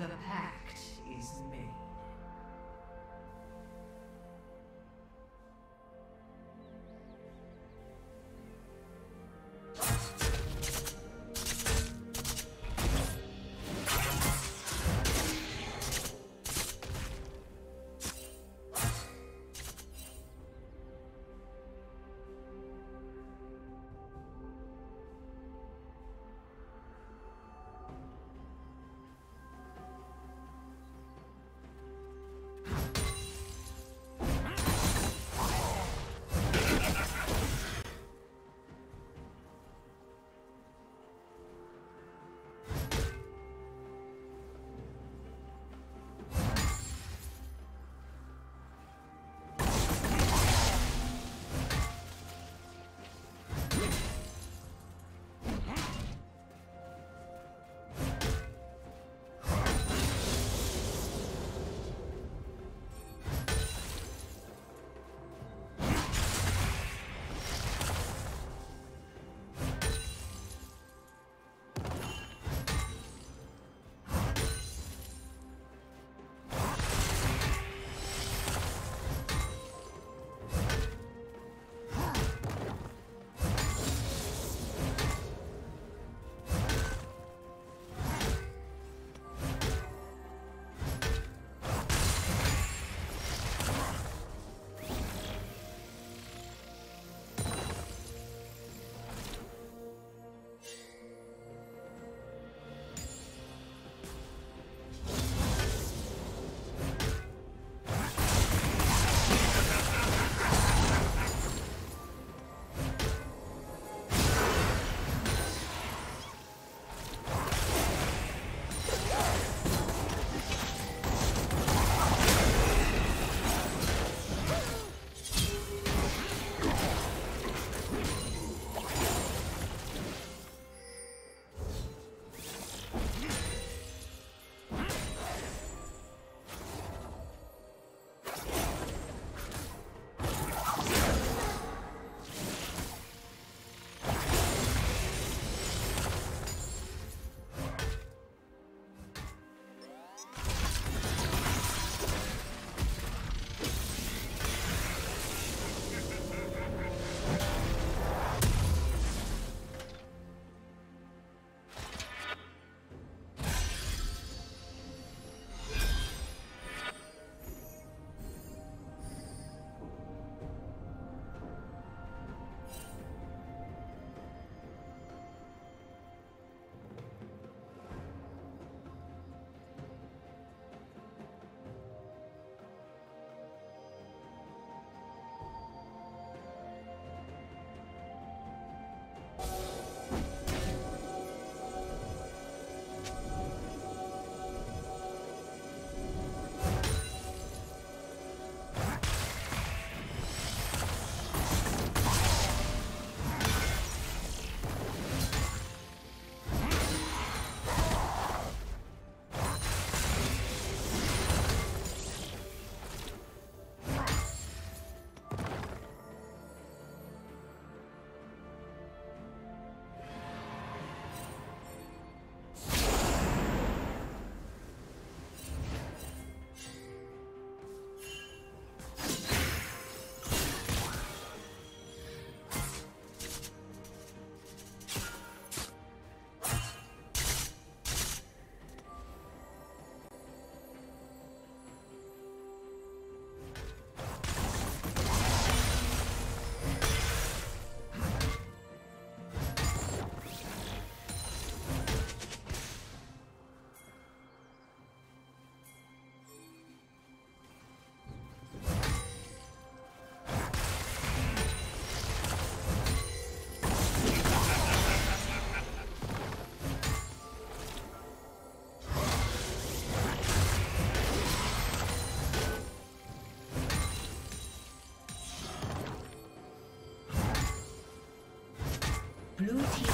The pact is made. Blue team.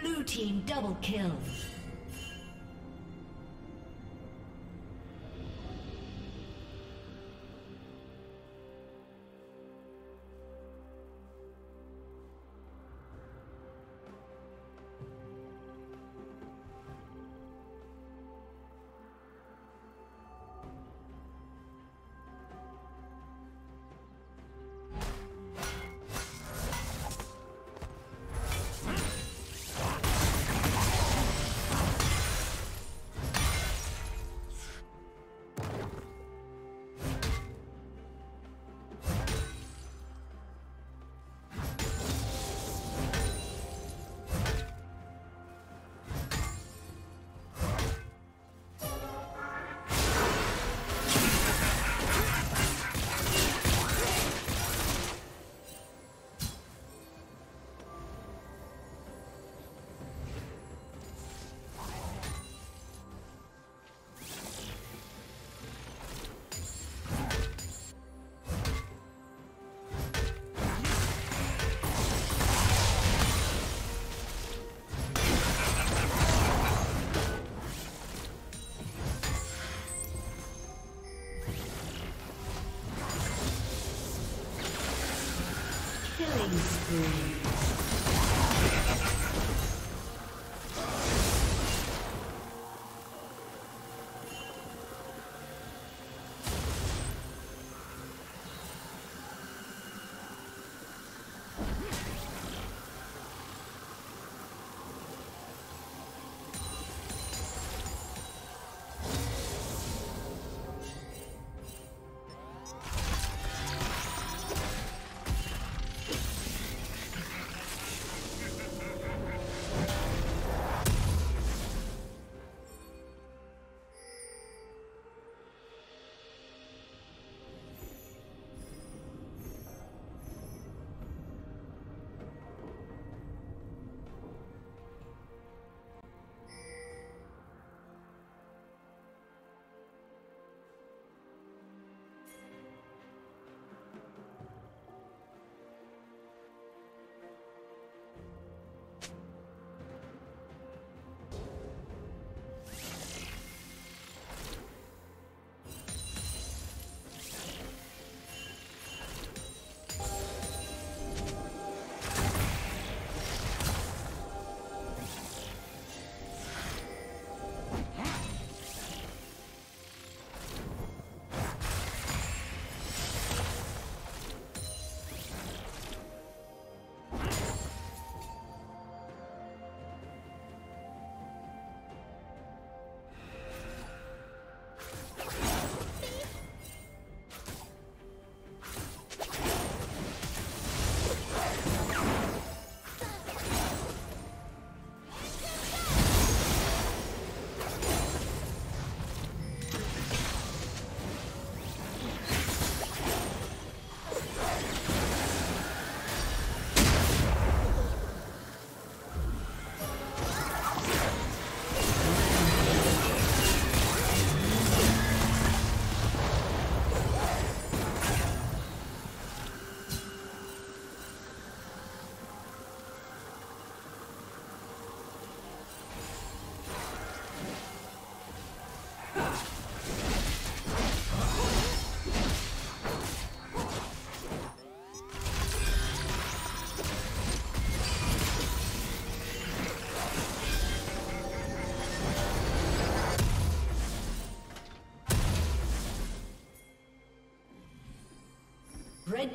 Blue team double kill. Red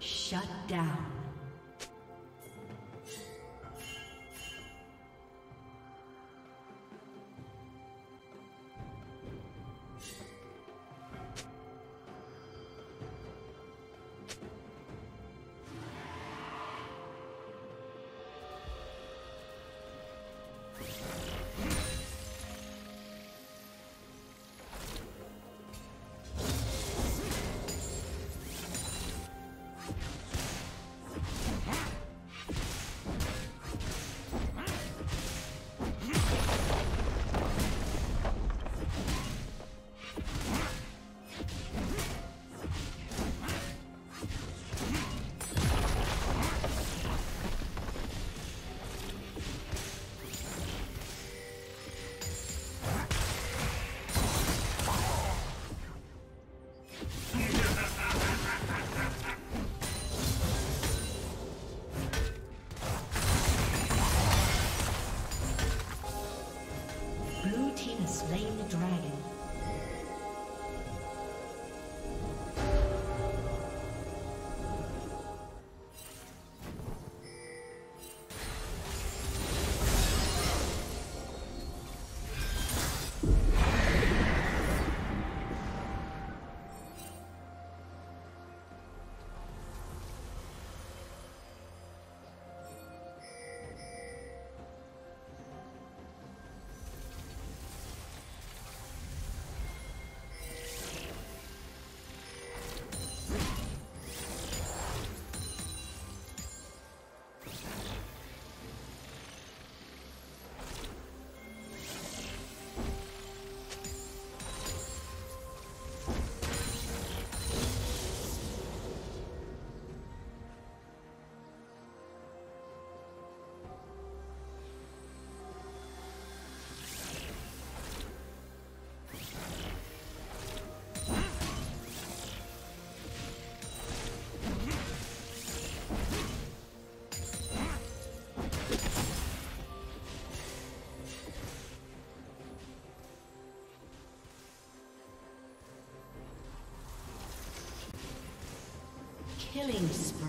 Shut down. Killing spree.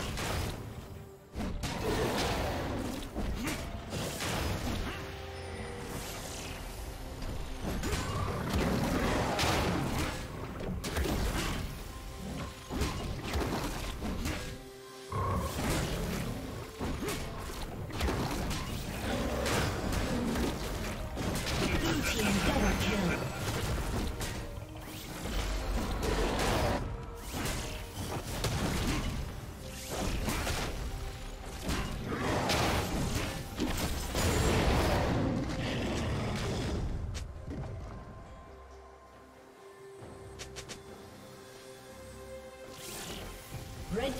Red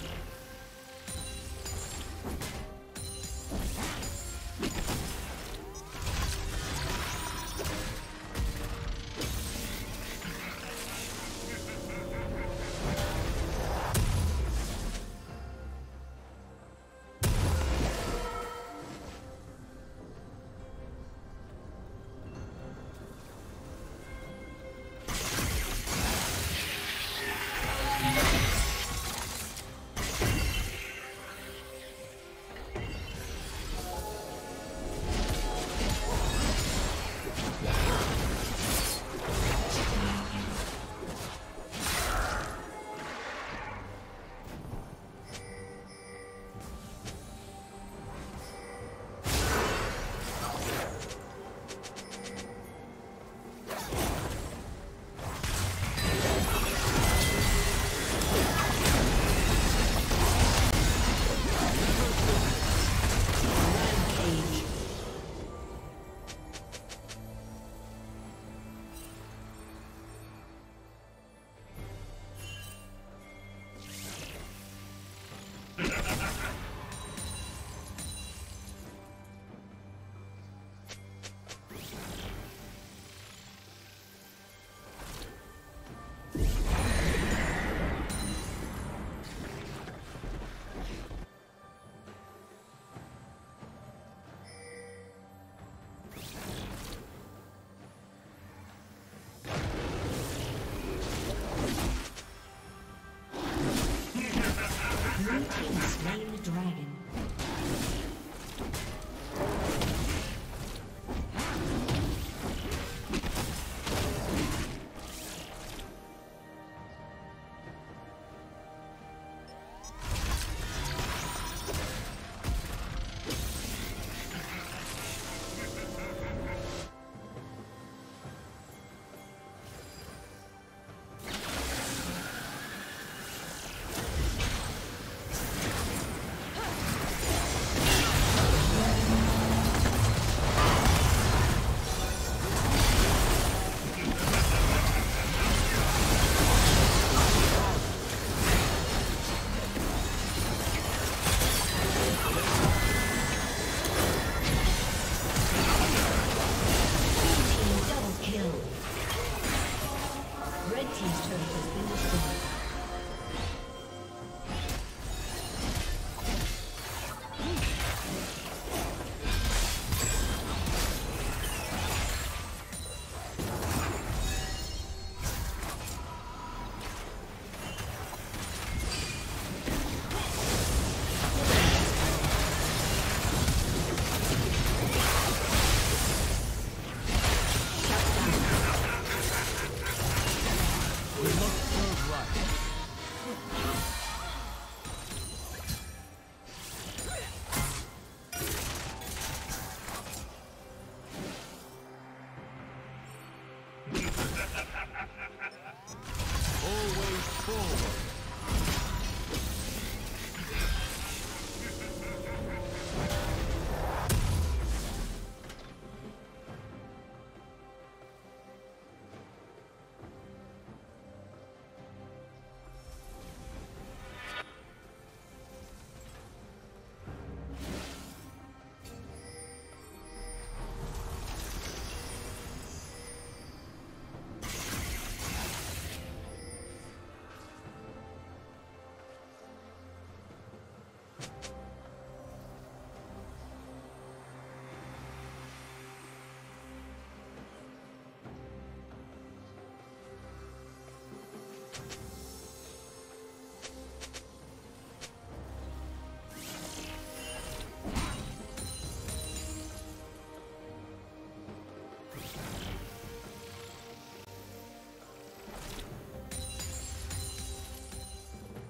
Always forward.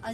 A